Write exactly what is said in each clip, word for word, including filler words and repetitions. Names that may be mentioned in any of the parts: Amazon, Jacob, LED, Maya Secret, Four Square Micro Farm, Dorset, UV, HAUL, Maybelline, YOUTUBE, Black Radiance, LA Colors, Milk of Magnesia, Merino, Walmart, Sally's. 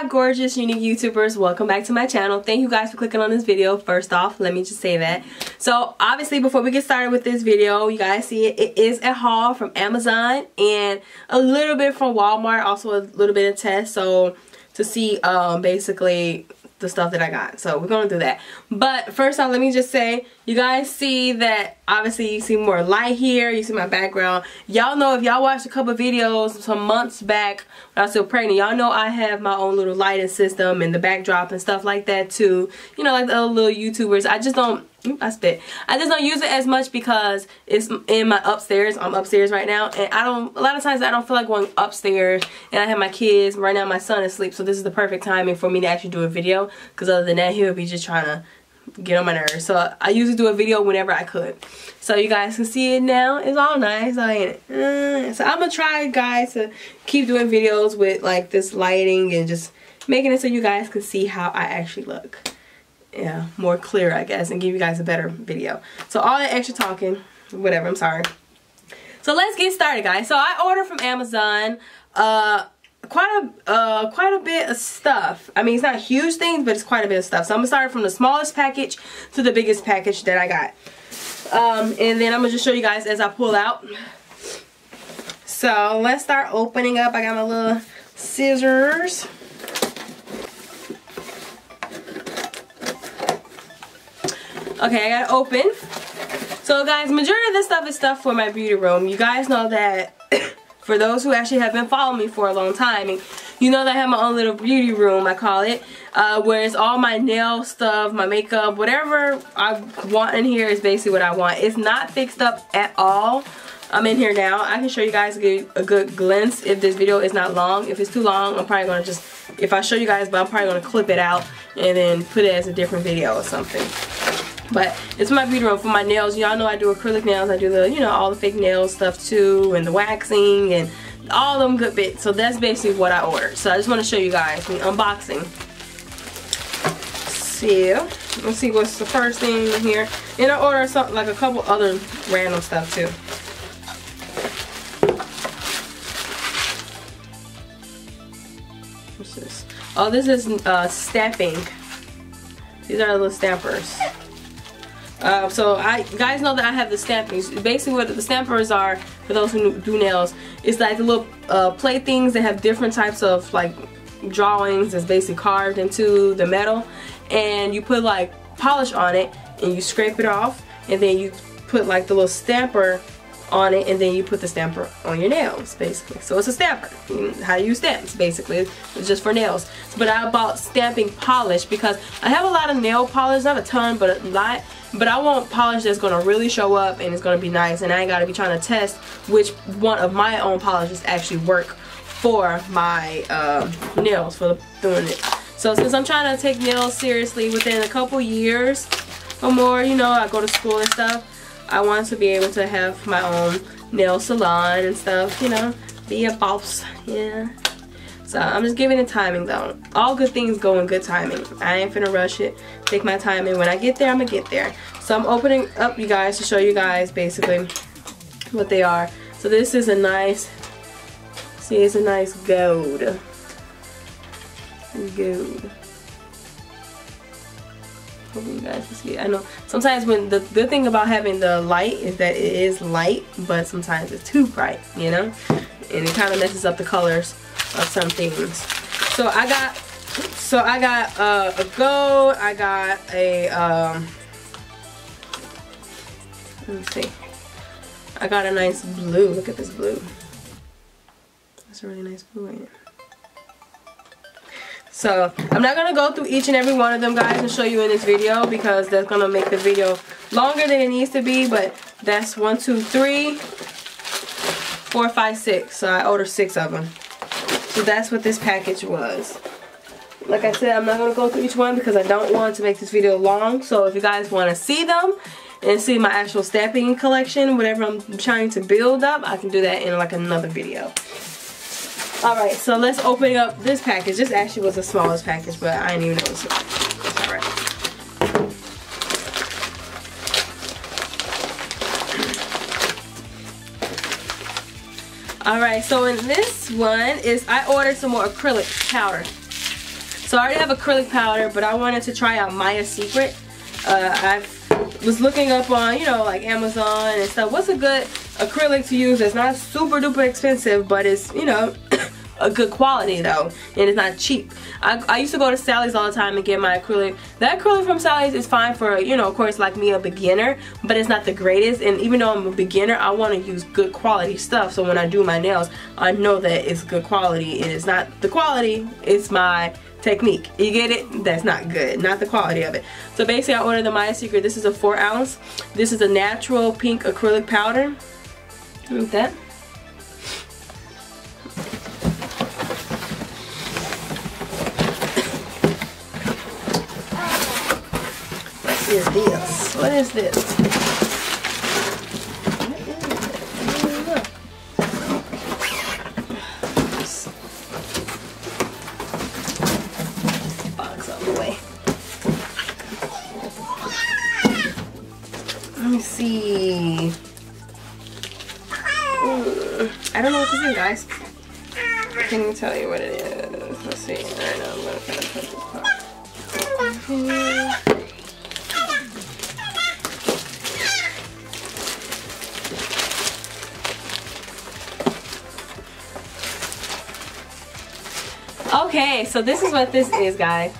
that gorgeous, unique YouTubers? Welcome back to my channel. Thank you guys for clicking on this video. First off, let me just say that. So, obviously, before we get started with this video, you guys see it. It is a haul from Amazon and a little bit from Walmart. Also, a little bit of test. So, to see, um, basically, the stuff that I got. So, we're going to do that. But, first off, let me just say, you guys see that, obviously, you see more light here. You see my background. Y'all know, if y'all watched a couple videos some months back when I was still pregnant, y'all know I have my own little lighting system and the backdrop and stuff like that, too. You know, like the other little YouTubers. I just don't, I spit. I just don't use it as much because it's in my upstairs. I'm upstairs right now. And I don't, a lot of times I don't feel like going upstairs. And I have my kids. Right now my son is asleep. So this is the perfect timing for me to actually do a video. Because other than that, he would be just trying to get on my nerves. So I usually do a video whenever I could. So you guys can see it now. It's all nice, ain't it? Uh, so I'm going to try, guys, to keep doing videos with like this lighting and just making it so you guys can see how I actually look. Yeah, more clear, I guess, and give you guys a better video. So all that extra talking, whatever, I'm sorry. So let's get started, guys. So I ordered from Amazon uh, quite a uh, quite a bit of stuff. I mean, it's not huge things, but it's quite a bit of stuff. So I'm going to start from the smallest package to the biggest package that I got. Um, and then I'm going to just show you guys as I pull out. So let's start opening up. I got my little scissors. Okay, I gotta open. So guys, majority of this stuff is stuff for my beauty room. You guys know that for those who actually have been following me for a long time, and you know that I have my own little beauty room, I call it, uh, where it's all my nail stuff, my makeup, whatever I want in here is basically what I want. It's not fixed up at all. I'm in here now. I can show you guys a good glimpse if this video is not long. If it's too long, I'm probably gonna just, if I show you guys, but I'm probably gonna clip it out and then put it as a different video or something. But it's my beauty room for my nails. Y'all know I do acrylic nails. I do the, you know, all the fake nail stuff too, and the waxing and all them good bits. So that's basically what I ordered. So I just want to show you guys the unboxing. So let's see what's the first thing in here. And I ordered something like a couple other random stuff too. What's this? Oh, this is uh, stamping. These are little stampers. Uh, so I guys know that I have the stampings. Basically what the stampers are, for those who do nails, it's like the little uh, play things that have different types of like drawings that's basically carved into the metal, and you put like polish on it and you scrape it off, and then you put like the little stamper on it, and then you put the stamper on your nails basically. So it's a stamper, how you stamp basically, it's just for nails. But I bought stamping polish because I have a lot of nail polish, not a ton but a lot. But I want polish that's going to really show up and it's going to be nice, and I ain't got to be trying to test which one of my own polishes actually work for my um, nails for doing it. So since I'm trying to take nails seriously within a couple years or more, you know, I go to school and stuff, I want to be able to have my own nail salon and stuff, you know, be a boss, yeah. So I'm just giving it timing though. All good things go in good timing. I ain't finna rush it. Take my time, and when I get there, I'm gonna get there. So I'm opening up, you guys, to show you guys basically what they are. So this is a nice, see, it's a nice gold. Gold. Hope you guys can see it. I know sometimes when the good thing about having the light is that it is light, but sometimes it's too bright, you know? And it kind of messes up the colors of some things. So I got, so I got uh, a gold. I got a. Um, let me see. I got a nice blue. Look at this blue. That's a really nice blue, ain't it? So I'm not gonna go through each and every one of them, guys, and show you in this video because that's gonna make the video longer than it needs to be. But that's one, two, three, four, five, six. So I ordered six of them. So that's what this package was. Like I said, I'm not going to go through each one because I don't want to make this video long. So if you guys want to see them and see my actual stamping collection, whatever I'm trying to build up, I can do that in like another video. Alright, so let's open up this package. This actually was the smallest package, but I didn't even notice it. It's alright. Alright, so in this one is I ordered some more acrylic powder. So I already have acrylic powder, but I wanted to try out Maya Secret. Uh, I was looking up on, you know, like Amazon and stuff. What's a good acrylic to use that's not super duper expensive, but it's, you know, a good quality though, and it's not cheap. I, I used to go to Sally's all the time and get my acrylic. That acrylic from Sally's is fine for, you know, of course, like me, a beginner, but it's not the greatest. And even though I'm a beginner, I want to use good quality stuff, so when I do my nails, I know that it's good quality. And it's not the quality, it's my technique. You get it? That's not good. Not the quality of it. So basically, I ordered the Maya Secret. This is a four ounce. This is a natural pink acrylic powder. Look at that. Is this. What is this? What is this? Box all the way. Let me see. Ooh. I don't know what this is, guys. Can you tell you what it is? Let's see. I know I'm gonna kind of put this part in here. Okay, so this is what this is, guys.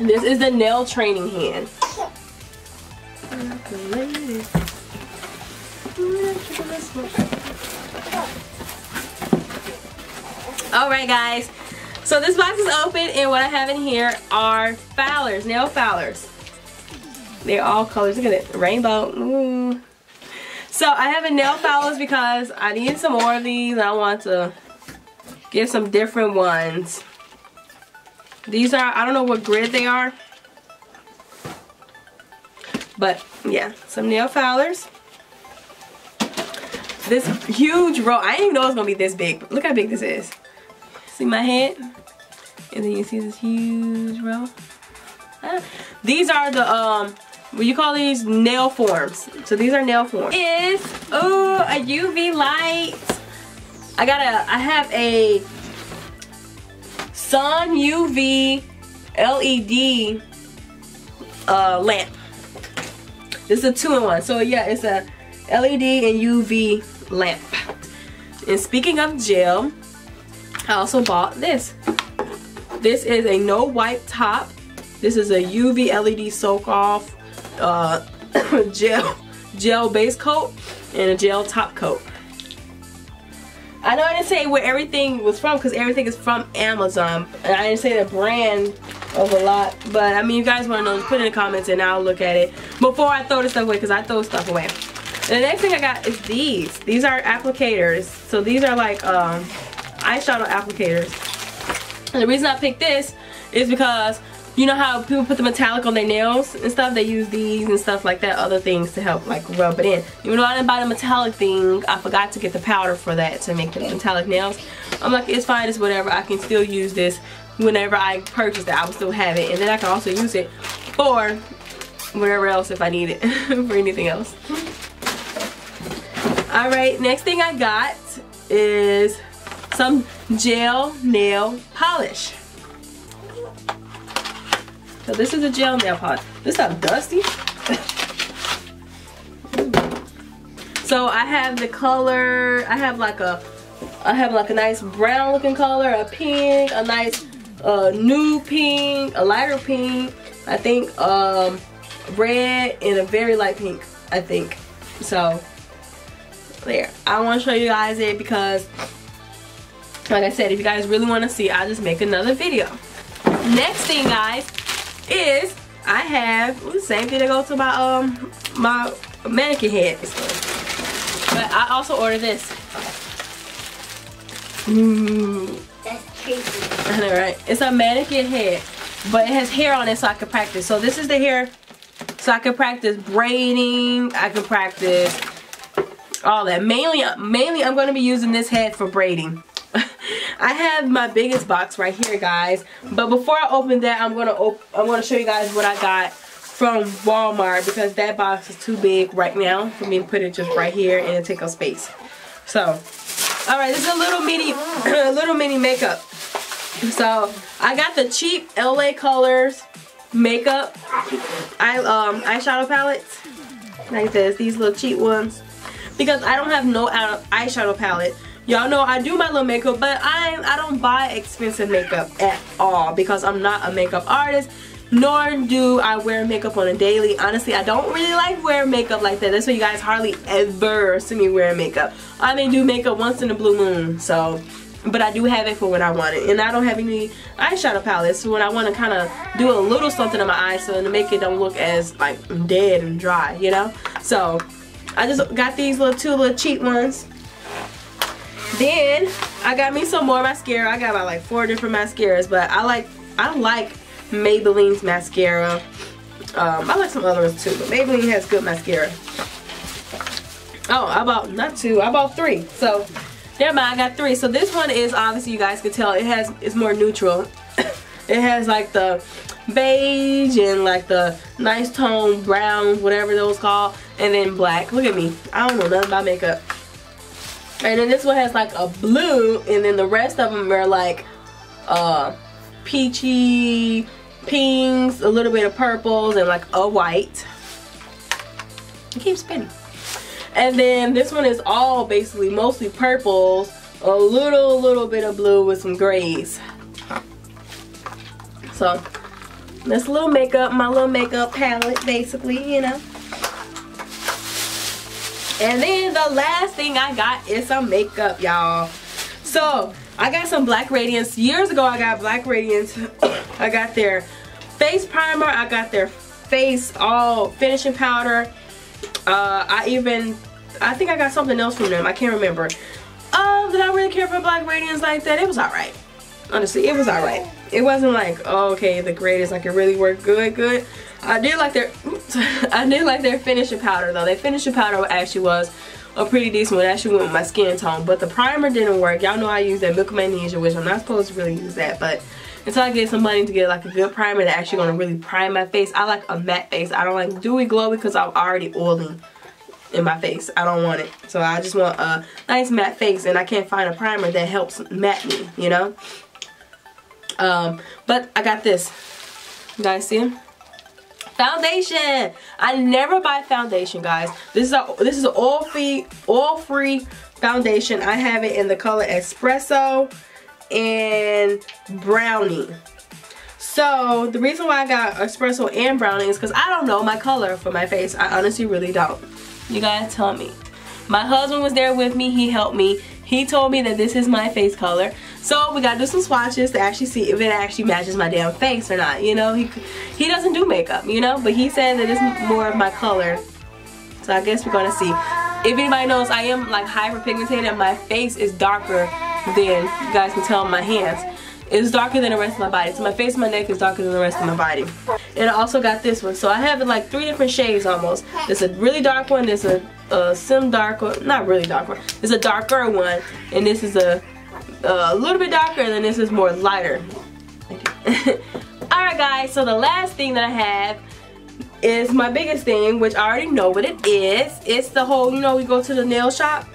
This is the nail training hand. Alright, guys. So this box is open, and what I have in here are filers, nail filers. They're all colors. Look at it. Rainbow. Ooh. So I have a nail filers because I need some more of these, and I want to get some different ones. These are, I don't know what grid they are. But yeah, some nail filers. This huge roll, I didn't even know it was going to be this big. But look how big this is. See my head? And then you see this huge roll. Ah. These are the, um, what you call these? Nail forms. So these are nail forms. Is, ooh, a U V light. I got a, I have a sun U V L E D uh, lamp. This is a two in one. So yeah, it's a L E D and U V lamp. And speaking of gel, I also bought this. This is a no wipe top. This is a U V L E D soak off uh, gel, gel base coat and a gel top coat. I know I didn't say where everything was from because everything is from Amazon. And I didn't say the brand of a lot. But, I mean, you guys want to know, just put it in the comments and I'll look at it before I throw this stuff away, because I throw stuff away. And the next thing I got is these. These are applicators. So, these are like um, eyeshadow applicators. And the reason I picked this is because, you know how people put the metallic on their nails and stuff? They use these and stuff like that, other things to help like rub it in. Even though I didn't buy the metallic thing, I forgot to get the powder for that to make the metallic nails. I'm like, it's fine, it's whatever. I can still use this whenever I purchase it. I will still have it. And then I can also use it for whatever else if I need it, for anything else. Alright, next thing I got is some gel nail polish. So this is a gel nail polish. This is not dusty. So I have the color. I have like a, I have like a nice brown looking color, a pink, a nice uh, nude pink, a lighter pink. I think um, red and a very light pink. I think so. There. I want to show you guys it because, like I said, if you guys really want to see, I'll just make another video. Next thing, guys, is I have the same thing that goes to my um my mannequin head, but I also ordered this. Mm. That's crazy. I know, right? It's a mannequin head, but it has hair on it, so I can practice. So this is the hair, so I can practice braiding. I can practice all that. Mainly, mainly, I'm going to be using this head for braiding. I have my biggest box right here, guys. But before I open that, I'm gonna op I'm gonna show you guys what I got from Walmart, because that box is too big right now for me to put it just right here and take up space. So, all right, this is a little mini, a little mini makeup. So I got the cheap L A Colors makeup I um eyeshadow palettes like this, these little cheap ones, because I don't have no eyeshadow palette. Y'all know I do my little makeup, but I I don't buy expensive makeup at all because I'm not a makeup artist, nor do I wear makeup on a daily. Honestly, I don't really like wearing makeup like that. That's why you guys hardly ever see me wearing makeup. I may do makeup once in a blue moon, so, but I do have it for when I want it. And I don't have any eyeshadow palettes, so when I want to kind of do a little something on my eyes so to make it don't look as like dead and dry, you know? So I just got these little two little cheap ones. Then I got me some more mascara. I got about like four different mascaras, but I like I like Maybelline's mascara. Um, I like some other ones too, but Maybelline has good mascara. Oh, I bought not two, I bought three. So never mind, I got three. So this one is obviously, you guys can tell, it has it's more neutral. It has like the beige and like the nice tone brown, whatever those called, and then black. Look at me, I don't know nothing about makeup. And then this one has like a blue, and then the rest of them are like uh, peachy pinks, a little bit of purples, and like a white. It keeps spinning. And then this one is all basically mostly purples, a little little bit of blue with some grays. So that's a little makeup, my little makeup palette basically, you know. And then the last thing I got is some makeup, y'all. So I got some Black Radiance. Years ago I got Black Radiance. I got their face primer. I got their face all finishing powder. Uh, I even, I think I got something else from them. I can't remember. Um, did I really care for Black Radiance like that? It was alright. Honestly, it was alright. It wasn't like, oh, okay, the greatest. Like it really worked good, good. I did like their, oops, I did like their finishing powder though. Their finishing powder actually was a pretty decent one. It actually went with my skin tone, but the primer didn't work. Y'all know I use that Milk of Magnesia, which I'm not supposed to really use that, but until I get some money to get like a good primer that actually gonna really prime my face. I like a matte face. I don't like dewy glowy because I'm already oily in my face. I don't want it. So I just want a nice matte face, and I can't find a primer that helps matte me, you know? Um, but I got this. You guys see them? Foundation. I never buy foundation, guys. This is a this is an oil free oil free foundation. I have it in the color Espresso and Brownie. So the reason why I got Espresso and Brownie is because I don't know my color for my face. I honestly really don't. You guys tell me. My husband was there with me. He helped me. He told me that this is my face color. So we gotta do some swatches to actually see if it actually matches my damn face or not. You know, he he doesn't do makeup, you know, but he said that it's more of my color. So I guess we're gonna see. If anybody knows, I am like hyperpigmented and my face is darker than, you guys can tell, my hands. It's darker than the rest of my body. So my face and my neck is darker than the rest of my body. And I also got this one. So I have like three different shades almost. There's a really dark one, there's a, a sim dark one, not really dark one. There's a darker one, and this is a, a little bit darker, and then this is more lighter. Alright guys, so the last thing that I have is my biggest thing, which I already know what it is. It's the whole, you know, we go to the nail shop.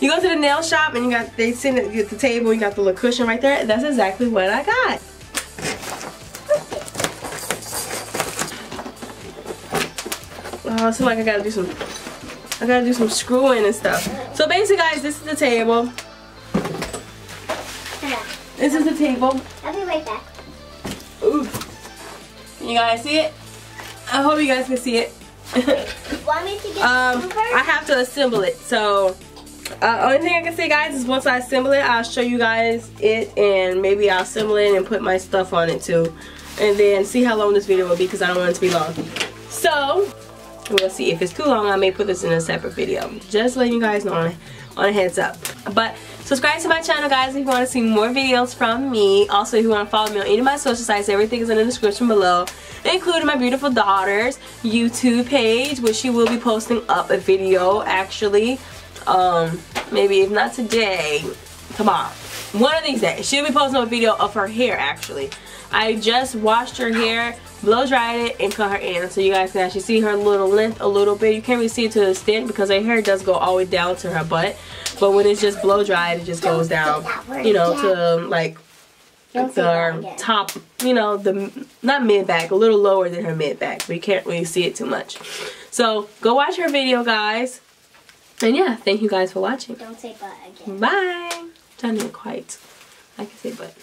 You go to the nail shop and you got they sit at the table, you got the little cushion right there. That's exactly what I got. Oh, I feel like I gotta do some I gotta do some screwing and stuff. So basically guys, this is the table. This is the table. I'll be right back. Ooh. You guys see it? I hope you guys can see it. Want me to get um, I have to assemble it, so uh, only thing I can say guys is once I assemble it, I'll show you guys it, and maybe I'll assemble it and put my stuff on it too, and then see how long this video will be because I don't want it to be long. So we'll see. If it's too long, I may put this in a separate video, just letting you guys know on, on a heads up. But subscribe to my channel guys if you want to see more videos from me. Also, if you want to follow me on any of my social sites, everything is in the description below, including my beautiful daughter's YouTube page, which she will be posting up a video actually, um, maybe if not today, tomorrow, one of these days. She'll be posting up a video of her hair actually. I just washed her hair, blow dried it, and cut her in, so you guys can actually see her little length a little bit. You can't really see it to the extent because her hair does go all the way down to her butt, but when it's just blow dried, it just goes down, you know, to like That's the top, you know, the not mid back, a little lower than her mid back, but you can't really see it too much. So go watch her video, guys. And yeah, thank you guys for watching. Don't say but again. Bye. I'm trying to be quiet. I can say but.